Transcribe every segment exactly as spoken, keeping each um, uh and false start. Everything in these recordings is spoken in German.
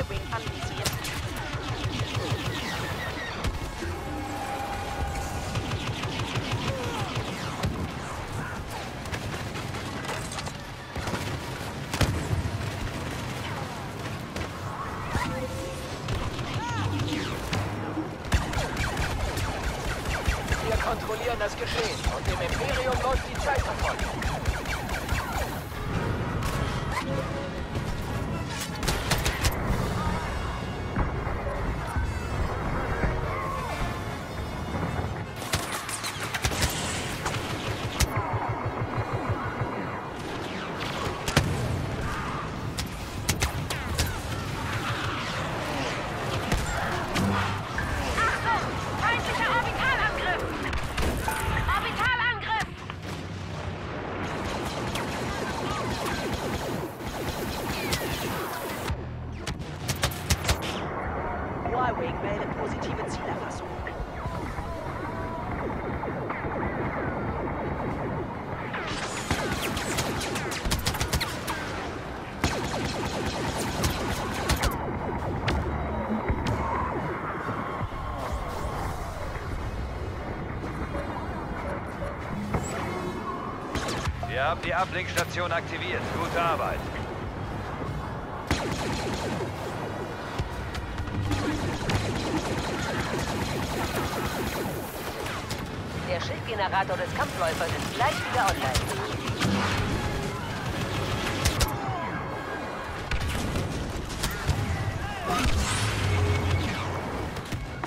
Y-Wing anvisiert. Wir kontrollieren das Geschehen und dem Imperium läuft die Zeit davon. Y-Wing meldet positive Zielerfassung. Wir haben die Ablenkstation aktiviert. Gute Arbeit. Der Schildgenerator des Kampfläufers ist gleich wieder online.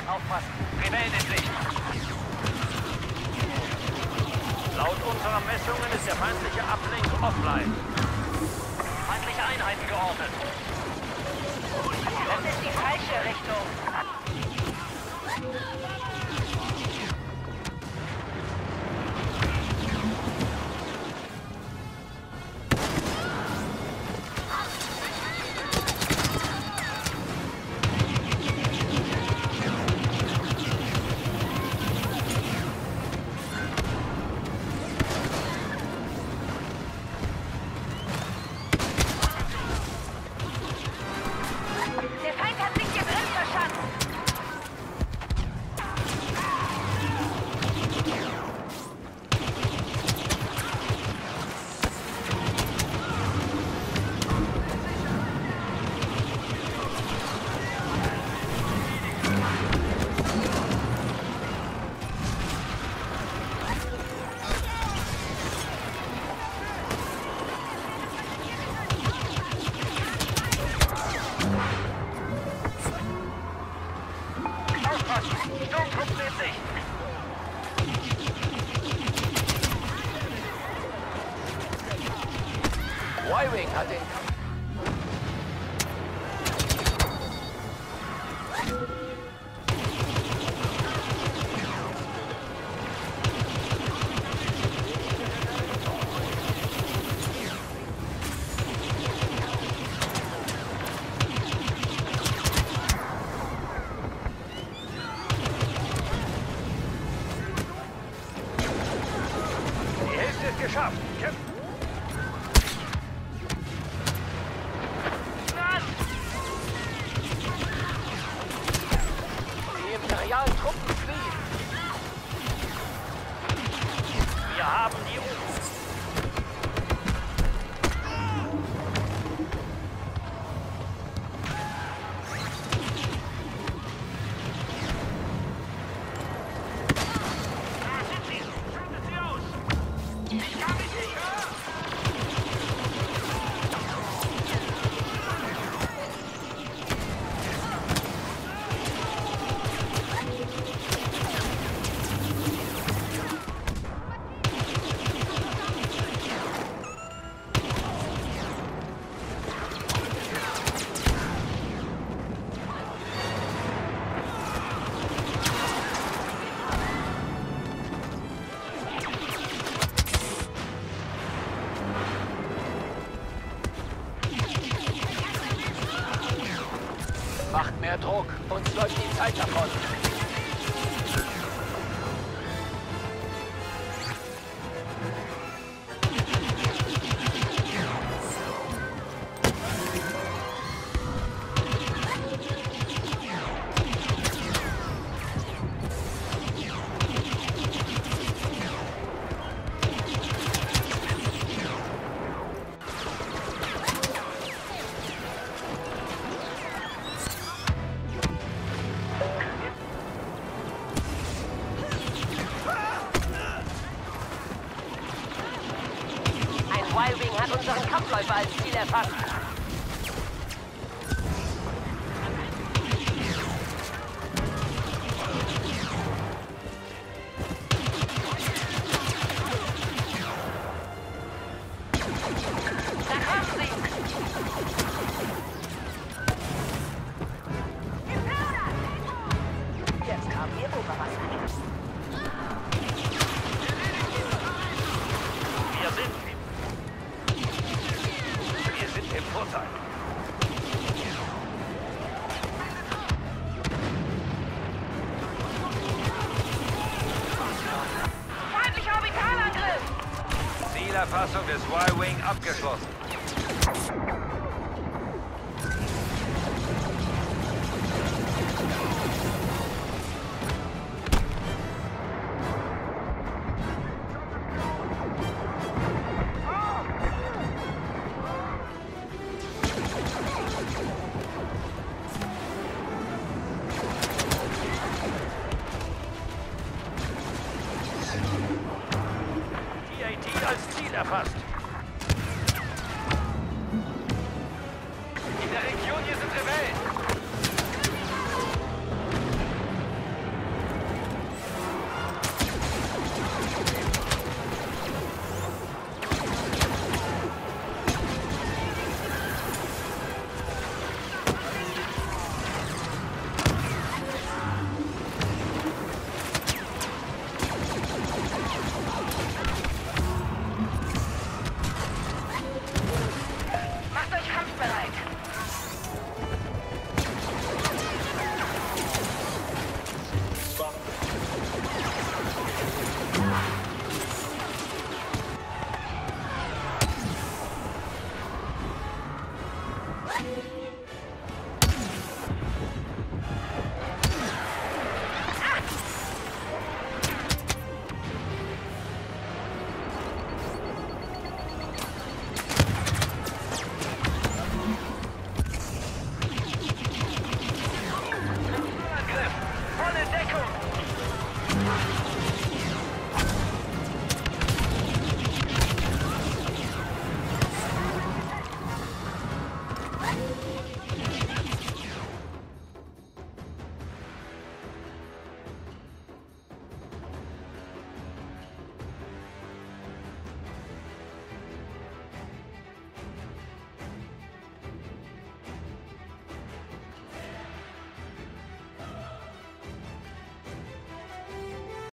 Aufpassen, Rebellen in Sicht. Laut unserer Messungen ist der feindliche Ablenk offline. Feindliche Einheiten geordnet. Das ist die falsche Richtung. Y-Wing hat den Kampf. Die Hälfte ist geschafft. Kämpfen! Truppen fliehen. Wir haben die Macht mehr Druck, uns läuft die Zeit davon. Angreifer als Ziel erfasst. Jetzt haben wir Oberwasser. Zielerfassung des Y-Wing abgeschlossen. Erfasst. In der Region hier sind Rebellen.